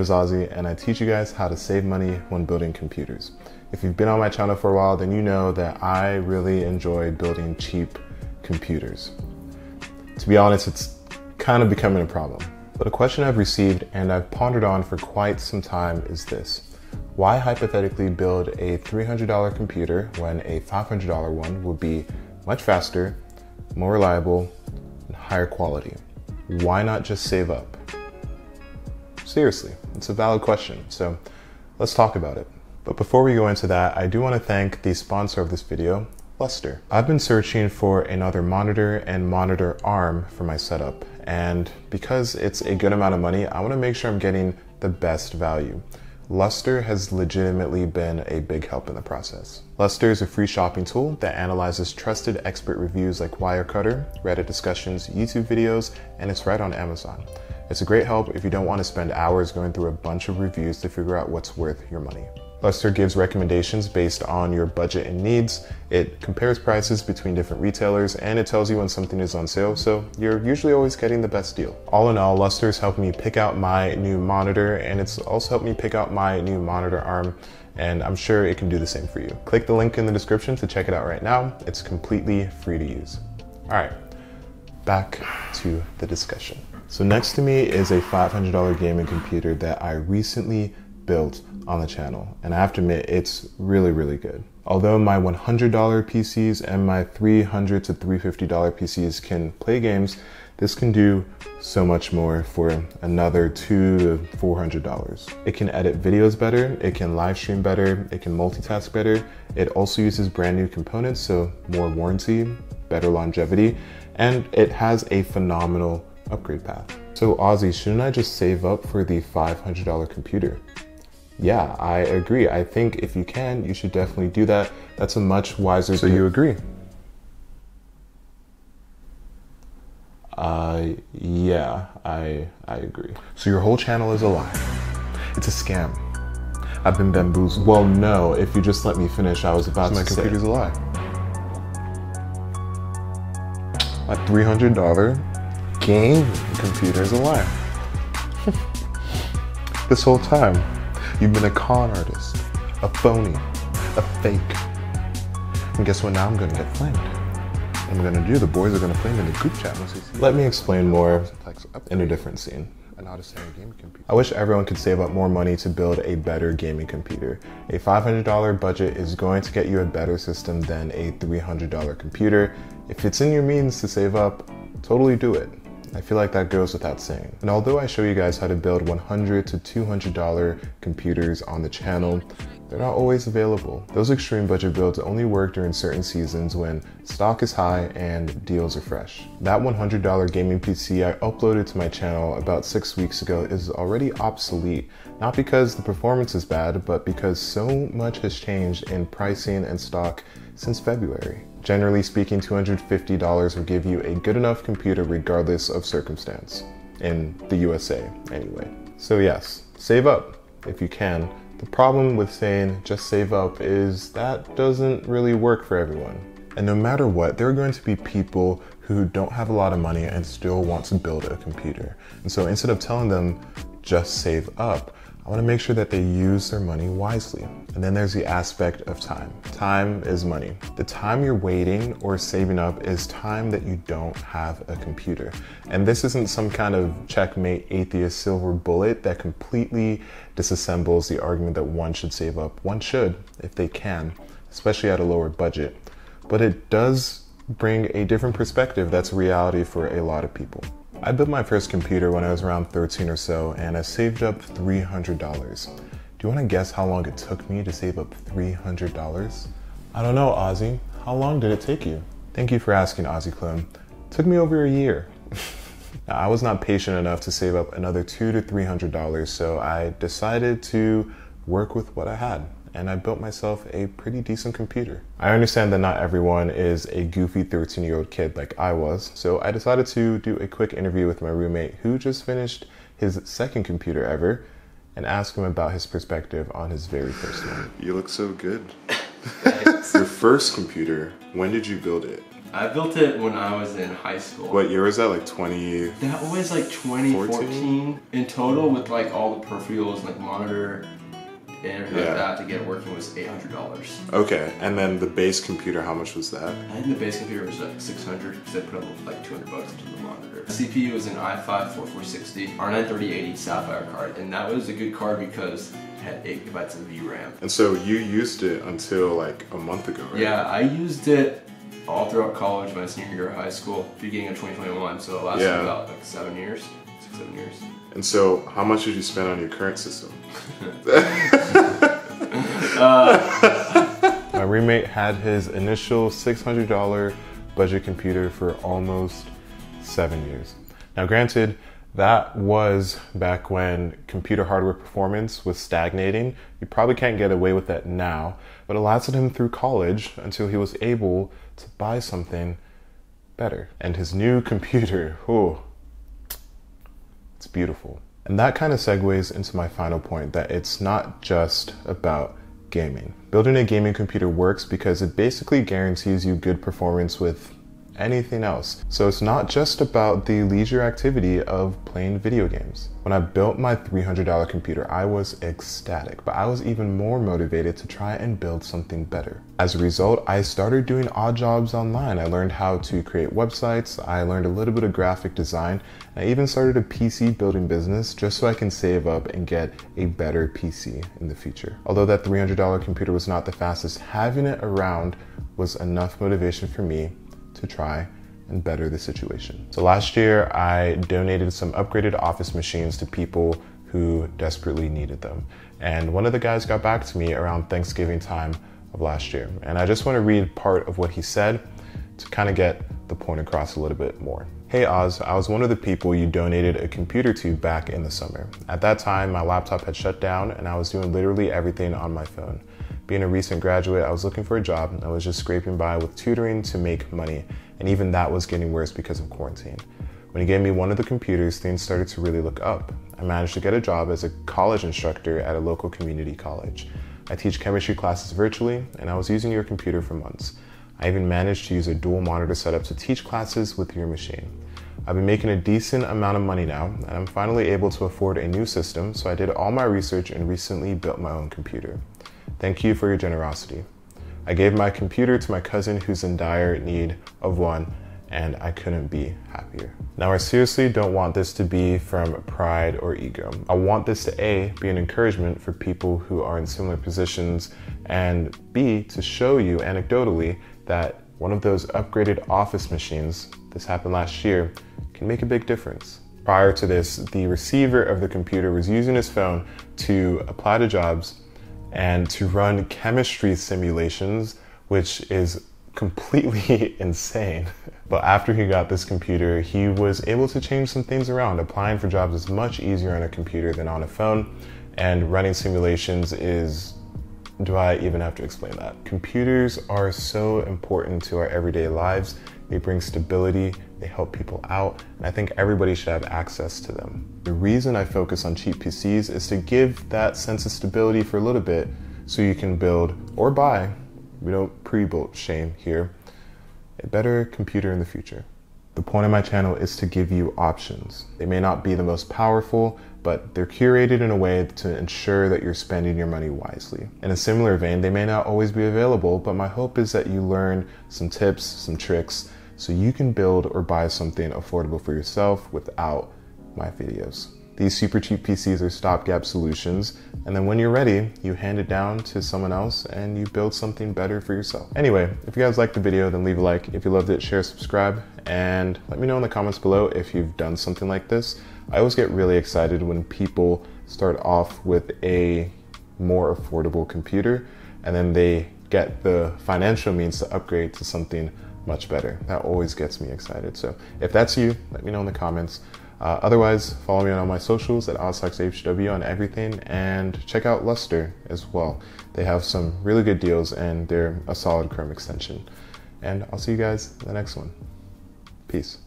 name is Ozzy, and I teach you guys how to save money when building computers. If you've been on my channel for a while, then you know that I really enjoy building cheap computers. To be honest, it's kind of becoming a problem. But a question I've received and I've pondered on for quite some time is this. Why hypothetically build a $300 computer when a $500 one will be much faster, more reliable, and higher quality? Why not just save up? Seriously, it's a valid question, so let's talk about it. But before we go into that, I do want to thank the sponsor of this video, Lustre. I've been searching for another monitor and monitor arm for my setup, and because it's a good amount of money, I want to make sure I'm getting the best value. Lustre has legitimately been a big help in the process. Lustre is a free shopping tool that analyzes trusted expert reviews like Wirecutter, Reddit discussions, YouTube videos, and it's right on Amazon. It's a great help if you don't want to spend hours going through a bunch of reviews to figure out what's worth your money. Lustre gives recommendations based on your budget and needs. It compares prices between different retailers, and it tells you when something is on sale, so you're usually always getting the best deal. All in all, Lustre's helped me pick out my new monitor, and it's also helped me pick out my new monitor arm, and I'm sure it can do the same for you. Click the link in the description to check it out right now. It's completely free to use. All right, back to the discussion. So next to me is a $500 gaming computer that I recently built on the channel, and I have to admit it's really good. Although my $100 PCs and my $300 to $350 PCs can play games, this can do so much more for another $200 to $400. It can edit videos better, it can live stream better, it can multitask better. It also uses brand new components, so more warranty, better longevity, and it has a phenomenal upgrade path. So Ozzy, shouldn't I just save up for the $500 computer? Yeah, I agree. I think if you can, you should definitely do that. That's a much wiser... So you agree? Yeah, I agree. So your whole channel is a lie. It's a scam. I've been bamboozled. Well, no, if you just let me finish, I was about to say... So my computer's a lie. My $300 game computer's a lie. This whole time. You've been a con artist, a phony, a fake. And guess what, now I'm gonna get flamed. I'm gonna do, the boys are gonna flame in the group chat. Let me explain more in a different scene. I wish everyone could save up more money to build a better gaming computer. A $500 budget is going to get you a better system than a $300 computer. If it's in your means to save up, totally do it. I feel like that goes without saying. And although I show you guys how to build $100 to $200 computers on the channel, they're not always available. Those extreme budget builds only work during certain seasons when stock is high and deals are fresh. That $100 gaming PC I uploaded to my channel about 6 weeks ago is already obsolete, not because the performance is bad, but because so much has changed in pricing and stock since February. Generally speaking, $250 will give you a good enough computer regardless of circumstance, in the USA anyway. So yes, save up if you can. The problem with saying just save up is that doesn't really work for everyone. And no matter what, there are going to be people who don't have a lot of money and still want to build a computer. And so instead of telling them just save up, I want to make sure that they use their money wisely. And then there's the aspect of time. Time is money. The time you're waiting or saving up is time that you don't have a computer. And this isn't some kind of checkmate atheist silver bullet that completely disassembles the argument that one should save up. One should, if they can, especially at a lower budget. But it does bring a different perspective that's reality for a lot of people. I built my first computer when I was around 13 or so, and I saved up $300. Do you want to guess how long it took me to save up $300? I don't know, Ozzy. How long did it take you? Thank you for asking, Ozzy Clone. It took me over a year. Now, I was not patient enough to save up another $200 to $300, so I decided to work with what I had, and I built myself a pretty decent computer. I understand that not everyone is a goofy 13-year-old kid like I was, so I decided to do a quick interview with my roommate who just finished his second computer ever and ask him about his perspective on his very first one. You look so good. Your first computer, when did you build it? I built it when I was in high school. What year was that? Like 20... That was like 2014 in total with like all the peripherals and like monitor and everything like that to get it working was $800. Okay, and then the base computer, how much was that? I think the base computer was like $600 because I put up like $200 to the monitor. The CPU was an i5-4460 R93080 Sapphire card, and that was a good card because had 8 GB of VRAM. And so you used it until like a month ago, right? Yeah, I used it all throughout college, my senior year of high school, beginning of 2021, so it lasted about like 7 years, 6, 7 years. And so how much did you spend on your current system? My roommate had his initial $600 budget computer for almost 7 years. Now granted, that was back when computer hardware performance was stagnating. You probably can't get away with that now, but it lasted him through college until he was able to buy something better. And his new computer, oh, it's beautiful. And that kind of segues into my final point, that it's not just about gaming. Building a gaming computer works because it basically guarantees you good performance with anything else. So it's not just about the leisure activity of playing video games. When I built my $300 computer, I was ecstatic, but I was even more motivated to try and build something better. As a result, I started doing odd jobs online. I learned how to create websites, I learned a little bit of graphic design, and I even started a PC building business just so I can save up and get a better PC in the future. Although that $300 computer was not the fastest, having it around was enough motivation for me to try and better the situation. So last year, I donated some upgraded office machines to people who desperately needed them. And one of the guys got back to me around Thanksgiving time of last year. And I just want to read part of what he said to kind of get the point across a little bit more. Hey Oz, I was one of the people you donated a computer to back in the summer. At that time, my laptop had shut down and I was doing literally everything on my phone. Being a recent graduate, I was looking for a job and I was just scraping by with tutoring to make money. And even that was getting worse because of quarantine. When he gave me one of the computers, things started to really look up. I managed to get a job as a college instructor at a local community college. I teach chemistry classes virtually and I was using your computer for months. I even managed to use a dual monitor setup to teach classes with your machine. I've been making a decent amount of money now, and I'm finally able to afford a new system, so I did all my research and recently built my own computer. Thank you for your generosity. I gave my computer to my cousin who's in dire need of one, and I couldn't be happier. Now, I seriously don't want this to be from pride or ego. I want this to A, be an encouragement for people who are in similar positions, and B, to show you anecdotally that one of those upgraded office machines, this happened last year, can make a big difference. Prior to this, the receiver of the computer was using his phone to apply to jobs and to run chemistry simulations, which is completely insane. But after he got this computer, he was able to change some things around. Applying for jobs is much easier on a computer than on a phone, and running simulations is... do I even have to explain that? Computers are so important to our everyday lives. They bring stability, they help people out, and I think everybody should have access to them. The reason I focus on cheap PCs is to give that sense of stability for a little bit so you can build or buy, we don't pre-built shame here, a better computer in the future. The point of my channel is to give you options. They may not be the most powerful, but they're curated in a way to ensure that you're spending your money wisely. In a similar vein, they may not always be available, but my hope is that you learn some tips, some tricks, so you can build or buy something affordable for yourself without my videos. These super cheap PCs are stopgap solutions, and then when you're ready, you hand it down to someone else and you build something better for yourself. Anyway, if you guys liked the video, then leave a like. If you loved it, share, subscribe, and let me know in the comments below if you've done something like this. I always get really excited when people start off with a more affordable computer and then they get the financial means to upgrade to something much better. That always gets me excited. So if that's you, let me know in the comments. Otherwise, follow me on all my socials at OzTalksHW on everything, and check out Lustre as well. They have some really good deals and they're a solid Chrome extension. And I'll see you guys in the next one. Peace.